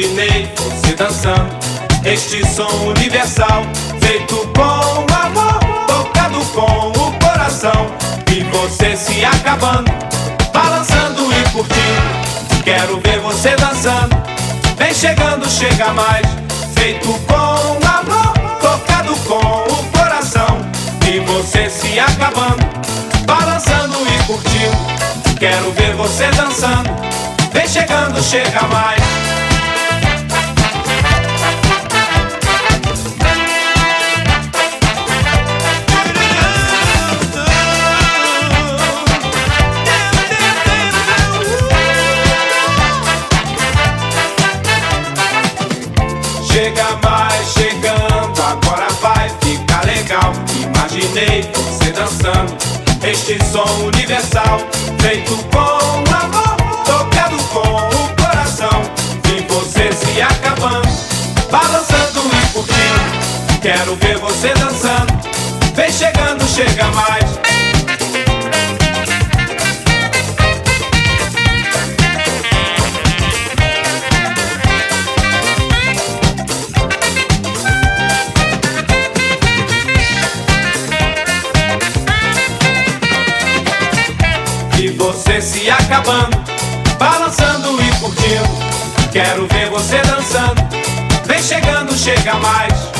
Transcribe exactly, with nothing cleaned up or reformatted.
imaginei você dançando este som universal, feito com o amor, tocado com o coração. E você se acabando, balançando e curtindo. Quero ver você dançando, vem chegando, chega mais. Feito com amor, tocado com o coração. E você se acabando, balançando e curtindo. Quero ver você dançando, vem chegando, chega mais. Chega mais, chegando, agora vai ficar legal. Imaginei você dançando este som universal, feito com amor, tocado com o coração. E você se acabando, balançando e curtindo. Quero ver você dançando, vem chegando, chega mais. E você se acabando, balançando e curtindo. Quero ver você dançando, vem chegando, chega mais.